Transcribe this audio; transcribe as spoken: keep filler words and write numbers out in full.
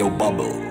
your bubble.